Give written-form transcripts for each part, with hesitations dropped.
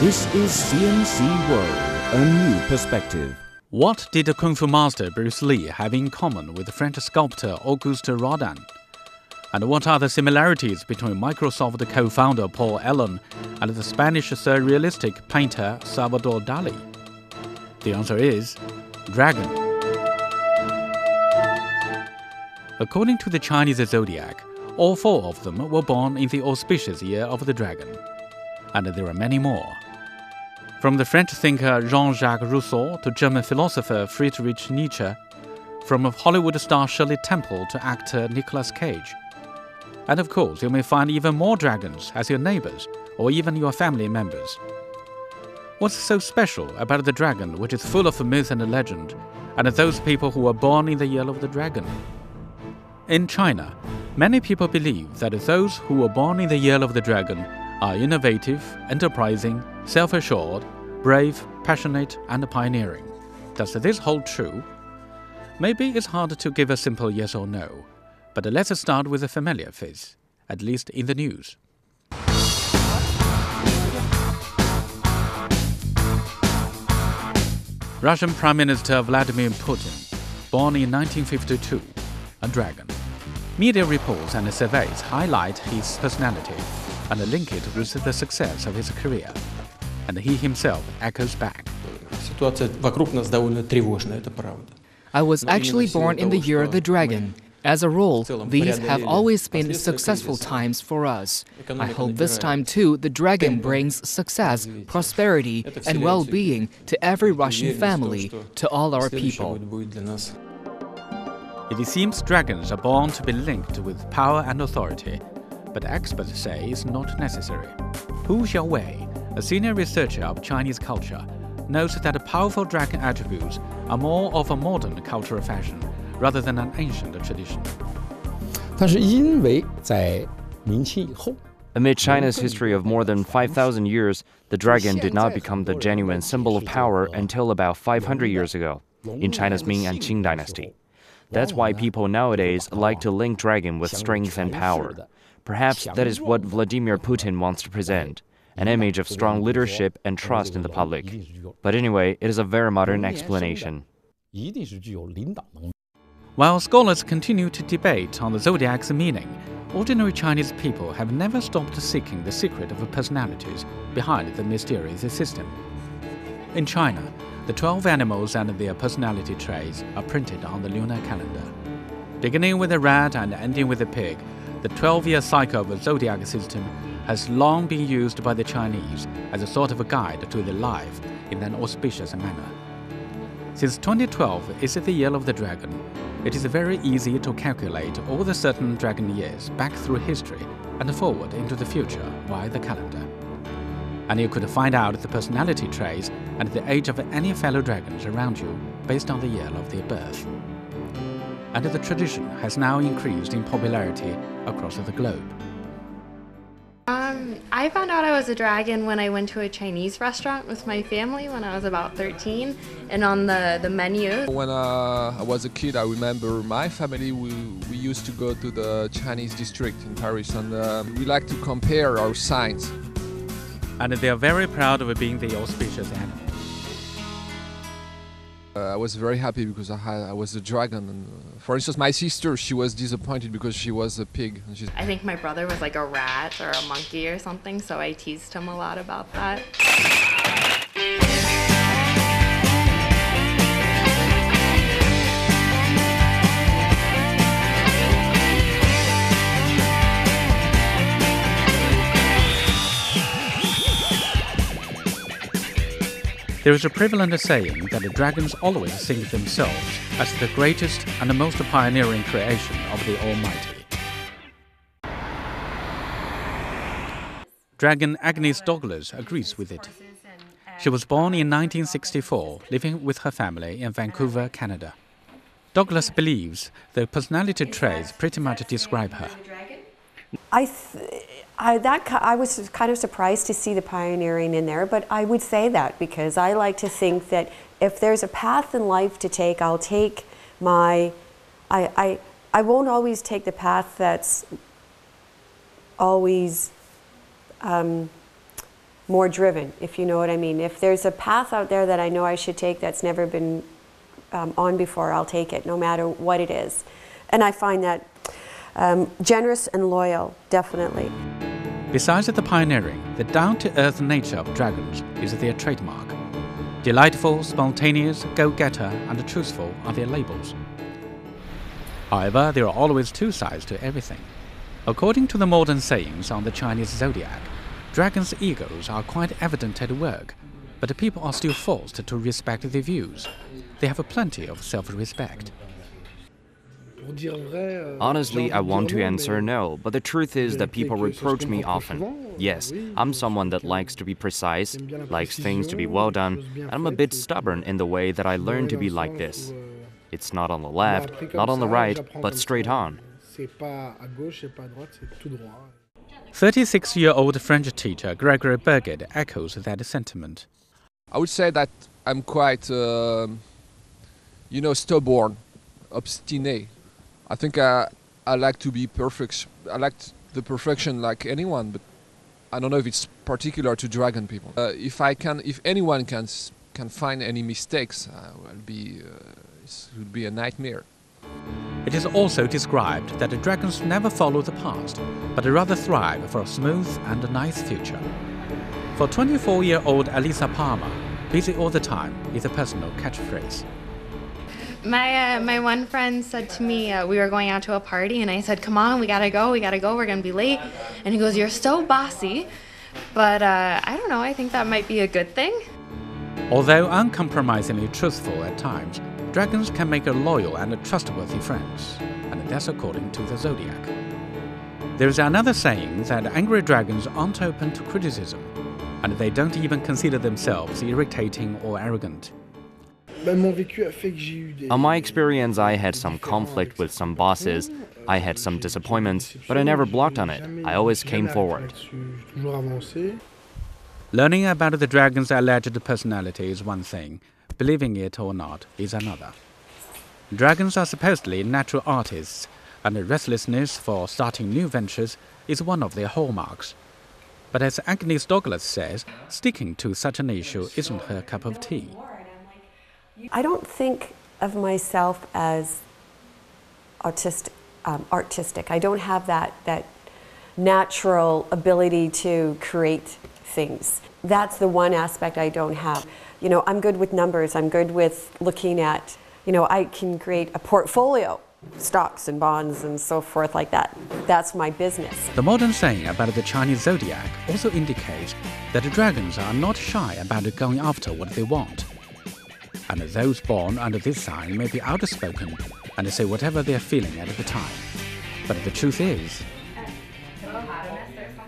This is CNC World, a new perspective. What did the Kung Fu master Bruce Lee have in common with the French sculptor Auguste Rodin? And what are the similarities between Microsoft co-founder Paul Allen and the Spanish surrealistic painter Salvador Dali? The answer is dragon. According to the Chinese zodiac, all four of them were born in the auspicious year of the dragon. And there are many more. From the French thinker Jean-Jacques Rousseau to German philosopher Friedrich Nietzsche, from Hollywood star Shirley Temple to actor Nicolas Cage. And of course, you may find even more dragons as your neighbors or even your family members. What's so special about the dragon, which is full of myth and legend, and those people who were born in the year of the dragon? In China, many people believe that those who were born in the year of the dragon are innovative, enterprising, self-assured, brave, passionate, and pioneering. Does this hold true? Maybe it's hard to give a simple yes or no, but let's start with a familiar face, at least in the news. Russian Prime Minister Vladimir Putin, born in 1952, a dragon. Media reports and surveys highlight his personality and link it with the success of his career. And he himself echoes back. I was actually born in the year of the dragon. As a rule, these have always been successful times for us. I hope this time too the dragon brings success, prosperity and well-being to every Russian family, to all our people. It seems dragons are born to be linked with power and authority, but experts say it's not necessary. Hu Xiaowei, a senior researcher of Chinese culture, notes that powerful dragon attributes are more of a modern cultural fashion rather than an ancient tradition. Amid China's history of more than 5,000 years, the dragon did not become the genuine symbol of power until about 500 years ago, in China's Ming and Qing dynasty. That's why people nowadays like to link dragon with strength and power. Perhaps that is what Vladimir Putin wants to present, an image of strong leadership and trust in the public. But anyway, it is a very modern explanation. While scholars continue to debate on the zodiac's meaning, ordinary Chinese people have never stopped seeking the secret of personalities behind the mysterious system. In China, the 12 animals and their personality traits are printed on the lunar calendar. Beginning with a rat and ending with a pig, the 12-year cycle of the zodiac system has long been used by the Chinese as a sort of a guide to their life in an auspicious manner. Since 2012 is the year of the dragon, it is very easy to calculate all the certain dragon years back through history and forward into the future via the calendar. And you could find out the personality traits and the age of any fellow dragons around you based on the year of their birth. And the tradition has now increased in popularity across the globe. I found out I was a dragon when I went to a Chinese restaurant with my family when I was about 13, and on the menu. When I was a kid, I remember my family, we used to go to the Chinese district in Paris, and we like to compare our signs. And they are very proud of being the auspicious animal. I was very happy because I was a dragon. And for instance, my sister, she was disappointed because she was a pig. And I think my brother was like a rat or a monkey or something, so I teased him a lot about that. There is a prevalent saying that the dragons always think themselves as the greatest and the most pioneering creation of the Almighty. Dragon Agnes Douglas agrees with it. She was born in 1964, living with her family in Vancouver, Canada. Douglas believes the personality traits pretty much describe her. I was kind of surprised to see the pioneering in there, but I would say that because I like to think that if there's a path in life to take, I'll take my... I won't always take the path that's always more driven, if you know what I mean. If there's a path out there that I know I should take that's never been on before, I'll take it, no matter what it is. And I find that generous and loyal, definitely. Besides the pioneering, the down-to-earth nature of dragons is their trademark. Delightful, spontaneous, go-getter, and truthful are their labels. However, there are always two sides to everything. According to the modern sayings on the Chinese zodiac, dragons' egos are quite evident at work, but people are still forced to respect their views. They have plenty of self-respect. Honestly, I want to answer no, but the truth is that people reproach me often. Yes, I'm someone that likes to be precise, likes things to be well done, and I'm a bit stubborn in the way that I learned to be like this. It's not on the left, not on the right, but straight on. 36-year-old French teacher Gregory Berger echoes that sentiment. I would say that I'm quite, stubborn, obstinate. I think I like to be perfect. I like the perfection like anyone, but I don't know if it's particular to dragon people. If anyone can find any mistakes, it would be a nightmare. It is also described that the dragons never follow the past, but rather thrive for a smooth and a nice future. For 24-year-old Alisa Palmer, busy all the time is a personal catchphrase. My one friend said to me, we were going out to a party, and I said, come on, we gotta go, we're gonna be late. And he goes, you're so bossy. But I don't know, I think that might be a good thing. Although uncompromisingly truthful at times, dragons can make loyal and trustworthy friends, and that's according to the zodiac. There's another saying that angry dragons aren't open to criticism, and they don't even consider themselves irritating or arrogant. On my experience, I had some conflict with some bosses, I had some disappointments, but I never blocked on it. I always came forward. Learning about the dragon's alleged personality is one thing, believing it or not is another. Dragons are supposedly natural artists, and their restlessness for starting new ventures is one of their hallmarks. But as Agnes Douglas says, sticking to such an issue isn't her cup of tea. I don't think of myself as artistic. I don't have that natural ability to create things. That's the one aspect I don't have. You know, I'm good with numbers. I'm good with looking at, I can create a portfolio, stocks and bonds and so forth like that. That's my business. The modern saying about the Chinese zodiac also indicates that the dragons are not shy about going after what they want. And those born under this sign may be outspoken and say whatever they're feeling at the time. But the truth is...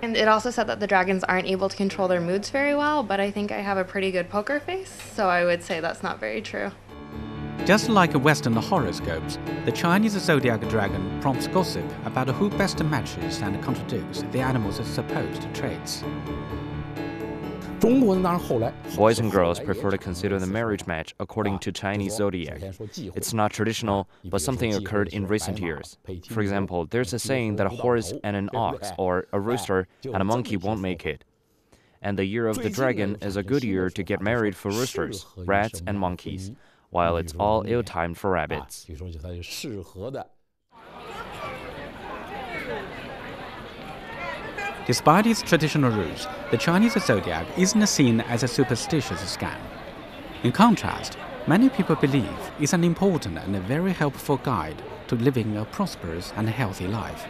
And it also said that the dragons aren't able to control their moods very well, but I think I have a pretty good poker face, so I would say that's not very true. Just like Western horoscopes, the Chinese zodiac dragon prompts gossip about who best matches and contradicts the animal's supposed traits. Boys and girls prefer to consider the marriage match according to Chinese zodiac. It's not traditional, but something occurred in recent years. For example, there's a saying that a horse and an ox, or a rooster and a monkey won't make it. And the year of the dragon is a good year to get married for roosters, rats and monkeys, while it's all ill-timed for rabbits. Despite its traditional roots, the Chinese zodiac isn't seen as a superstitious scam. In contrast, many people believe it's an important and a very helpful guide to living a prosperous and healthy life.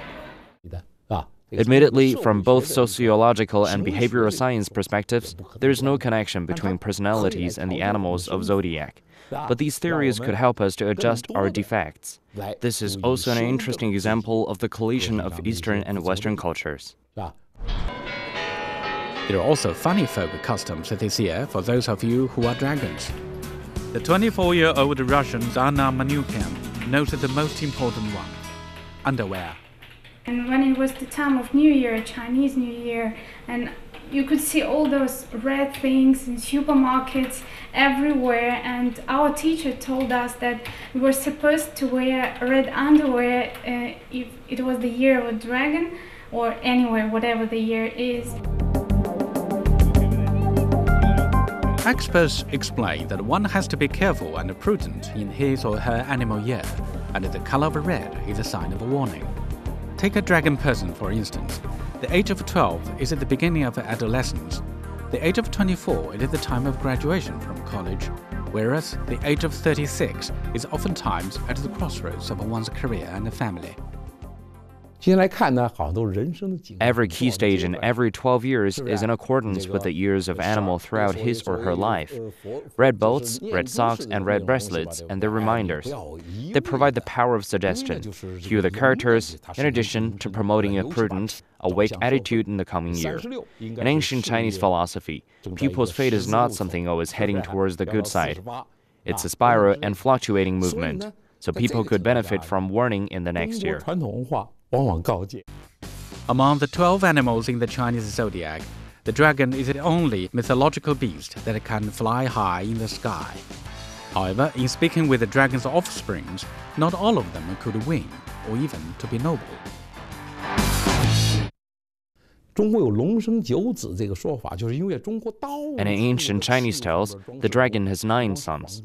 Admittedly, from both sociological and behavioral science perspectives, there is no connection between personalities and the animals of zodiac. But these theories could help us to adjust our defects. This is also an interesting example of the collision of Eastern and Western cultures. There are also funny folk customs this year for those of you who are dragons. The 24-year-old Russian Anna Manukyan noted the most important one, underwear. And when it was the time of New Year, Chinese New Year, and you could see all those red things in supermarkets everywhere, and our teacher told us that we were supposed to wear red underwear if it was the year of a dragon, or anywhere, whatever the year is. Experts explain that one has to be careful and prudent in his or her animal year, and the color of red is a sign of a warning. Take a dragon person, for instance. The age of 12 is at the beginning of adolescence. The age of 24 is the time of graduation from college, whereas the age of 36 is oftentimes at the crossroads of one's career and family. Every key stage in every 12 years is in accordance with the years of animal throughout his or her life. Red belts, red socks, and red bracelets, and their reminders. They provide the power of suggestion, cue the characters, in addition to promoting a prudent, awake attitude in the coming year. In ancient Chinese philosophy, pupils' fate is not something always heading towards the good side. It's a spiral and fluctuating movement, so people could benefit from warning in the next year. Among the 12 animals in the Chinese zodiac, the dragon is the only mythological beast that can fly high in the sky. However, in speaking with the dragon's offspring, not all of them could win, or even to be noble. And in ancient Chinese tales, the dragon has 9 sons,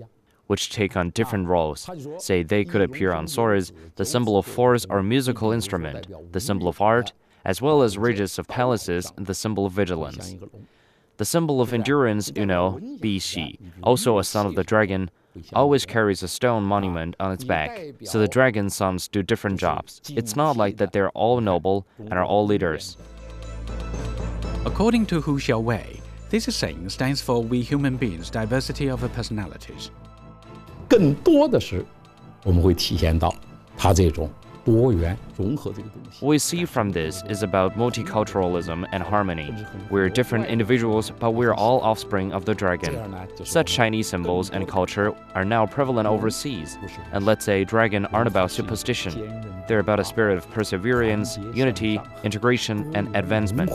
which take on different roles. Say they could appear on swords, the symbol of force or musical instrument, the symbol of art, as well as ridges of palaces, the symbol of vigilance. The symbol of endurance, Bi Xi, also a son of the dragon, always carries a stone monument on its back, so the dragon sons do different jobs. It's not like that they're all noble and are all leaders. According to Hu Xiaowei, this saying stands for we human beings' diversity of personalities. What we see from this is about multiculturalism and harmony. We're different individuals, but we're all offspring of the dragon. Such Chinese symbols and culture are now prevalent overseas. And let's say dragon aren't about superstition. They're about a spirit of perseverance, unity, integration, and advancement.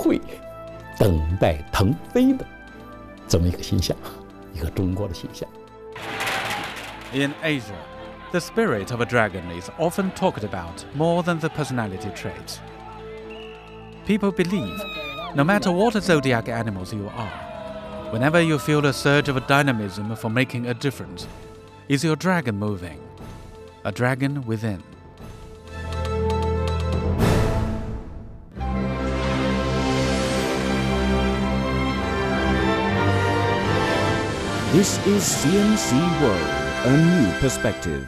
In Asia, the spirit of a dragon is often talked about more than the personality traits. People believe, no matter what zodiac animals you are, whenever you feel a surge of dynamism for making a difference, is your dragon moving, a dragon within. This is CNC World. A new perspective.